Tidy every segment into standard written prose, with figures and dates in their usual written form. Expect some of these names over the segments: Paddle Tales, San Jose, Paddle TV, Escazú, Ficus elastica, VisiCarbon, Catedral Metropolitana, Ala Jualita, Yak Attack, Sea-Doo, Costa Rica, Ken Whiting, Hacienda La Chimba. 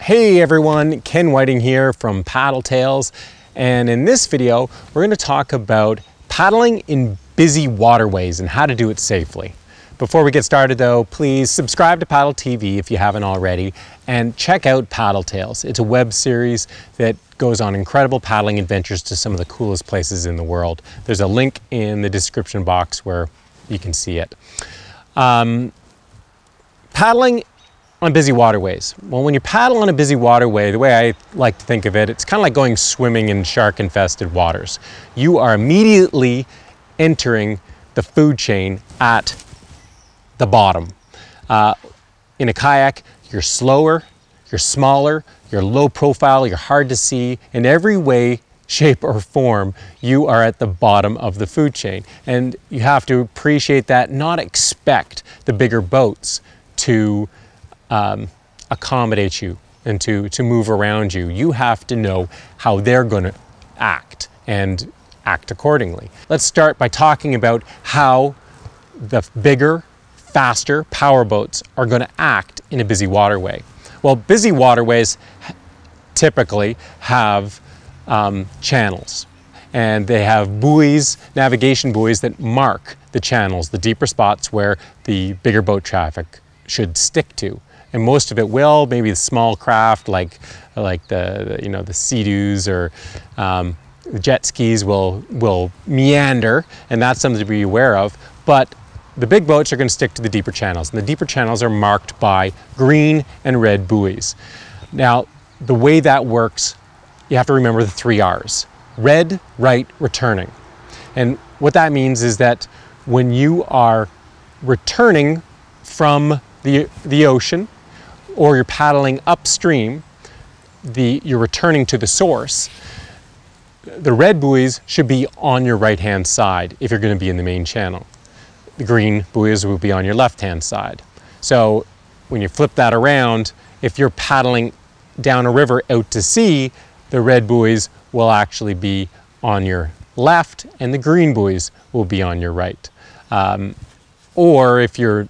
Hey everyone, Ken Whiting here from Paddle Tales, and in this video we're going to talk about paddling in busy waterways and how to do it safely. Before we get started though, please subscribe to Paddle TV if you haven't already, and check out Paddle Tales. It's a web series that goes on incredible paddling adventures to some of the coolest places in the world. There's a link in the description box where you can see it. Paddling on busy waterways. Well, when you paddle on a busy waterway, the way I like to think of it, it's kind of like going swimming in shark-infested waters. You are immediately entering the food chain at the bottom. In a kayak, you're slower, you're smaller, you're low profile, you're hard to see. In every way, shape, or form, you are at the bottom of the food chain. And you have to appreciate that, not expect the bigger boats to accommodate you and to move around you. You have to know how they're going to act and act accordingly. Let's start by talking about how the bigger, faster power boats are going to act in a busy waterway. Well, busy waterways typically have channels, and they have buoys, navigation buoys that mark the channels, the deeper spots where the bigger boat traffic should stick to. And most of it will. Maybe the small craft, like the Sea-Doos or the jet skis will meander, and that's something to be aware of. But the big boats are going to stick to the deeper channels, and the deeper channels are marked by green and red buoys. Now, the way that works, you have to remember the 3 R's: red, right, returning. And what that means is that when you are returning from the ocean, or you're paddling upstream, you're returning to the source, the red buoys should be on your right-hand side if you're going to be in the main channel. The green buoys will be on your left-hand side. So when you flip that around, if you're paddling down a river out to sea, the red buoys will actually be on your left and the green buoys will be on your right. Or if you're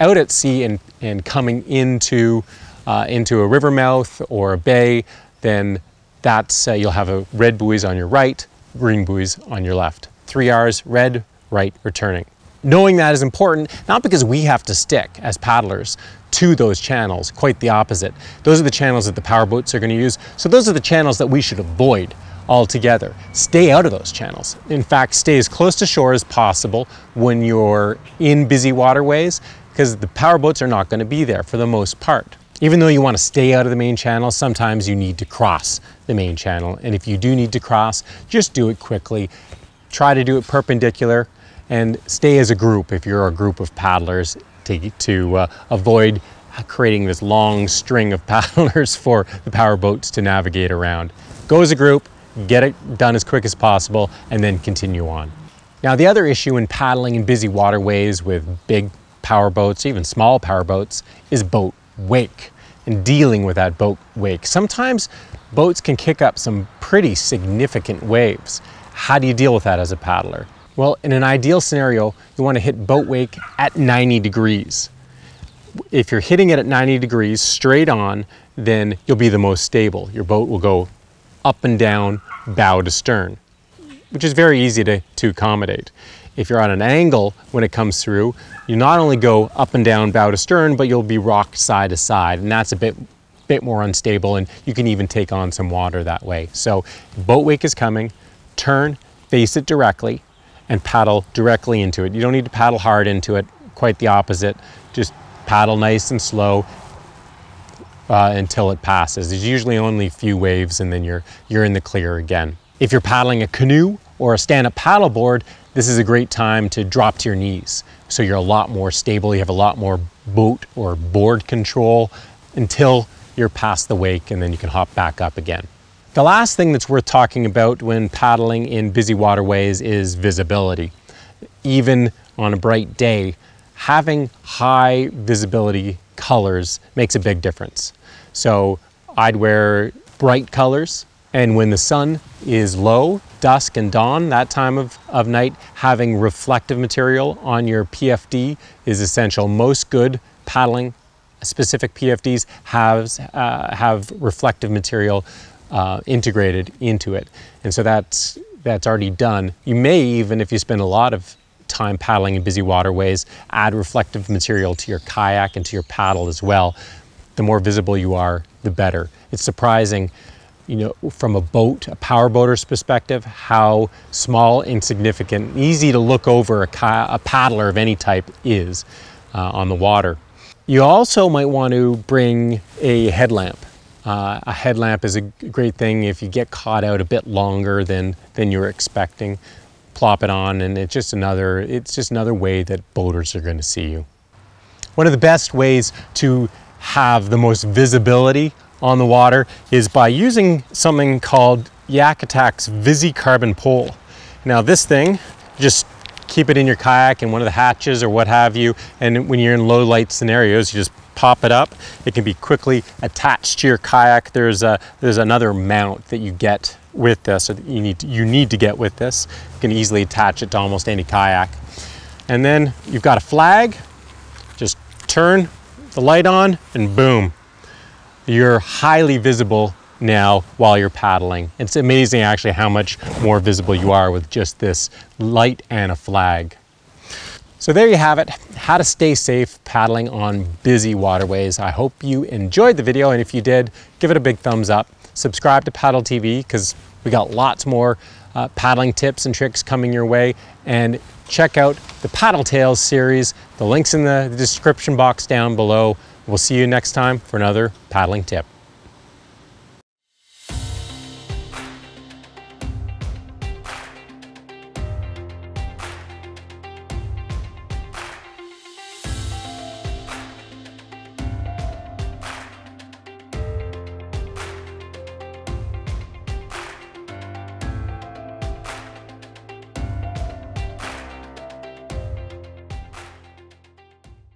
out at sea and coming into a river mouth or a bay, then that's you'll have a red buoys on your right, green buoys on your left. 3 R's: red, right, returning. Knowing that is important, not because we have to stick as paddlers to those channels, quite the opposite. Those are the channels that the power boats are going to use, so those are the channels that we should avoid altogether. Stay out of those channels. In fact, stay as close to shore as possible when you're in busy waterways, because the power boats are not going to be there for the most part. Even though you want to stay out of the main channel, sometimes you need to cross the main channel. And if you do need to cross, just do it quickly. Try to do it perpendicular and stay as a group if you're a group of paddlers to avoid creating this long string of paddlers for the power boats to navigate around. Go as a group, get it done as quick as possible, and then continue on. Now, the other issue in paddling in busy waterways with big power boats, even small power boats, is boat wake and dealing with that boat wake. Sometimes boats can kick up some pretty significant waves. How do you deal with that as a paddler? Well, in an ideal scenario, you want to hit boat wake at 90 degrees. If you're hitting it at 90 degrees straight on, then you'll be the most stable. Your boat will go up and down, bow to stern, which is very easy to accommodate. If you're on an angle when it comes through, you not only go up and down, bow to stern, but you'll be rocked side to side, and that's a bit more unstable, and you can even take on some water that way. So boat wake is coming, turn, face it directly, and paddle directly into it. You don't need to paddle hard into it, quite the opposite. Just paddle nice and slow until it passes. There's usually only a few waves, and then you're in the clear again. If you're paddling a canoe or a stand-up paddleboard, this is a great time to drop to your knees. So you're a lot more stable, you have a lot more boat or board control until you're past the wake, and then you can hop back up again. The last thing that's worth talking about when paddling in busy waterways is visibility. Even on a bright day, having high visibility colors makes a big difference. So I'd wear bright colors, and when the sun is low, dusk and dawn, that time of night, having reflective material on your PFD is essential. Most good paddling specific PFDs have reflective material integrated into it. And so that's already done. You may even, if you spend a lot of time paddling in busy waterways, add reflective material to your kayak and to your paddle as well. The more visible you are, the better. It's surprising, you know, from a boat, a power boater's perspective, how small, insignificant, easy to look over a paddler of any type is on the water. You also might want to bring a headlamp. A headlamp is a great thing if you get caught out a bit longer than you're expecting. Plop it on, and it's just another way that boaters are going to see you. One of the best ways to have the most visibility on the water is by using something called Yak Attack's VisiCarbon pole. Now this thing, just keep it in your kayak in one of the hatches or what have you, and when you're in low light scenarios, you just pop it up. It can be quickly attached to your kayak. There's another mount that you get with this, or that you need to get with this. You can easily attach it to almost any kayak. And then you've got a flag. Just turn the light on and boom. You're highly visible now while you're paddling. It's amazing actually how much more visible you are with just this light and a flag. So there you have it, how to stay safe paddling on busy waterways. I hope you enjoyed the video, and if you did, give it a big thumbs up. Subscribe to Paddle TV because we got lots more paddling tips and tricks coming your way, and check out the Paddle Tales series. The link's in the description box down below. We'll see you next time for another paddling tip.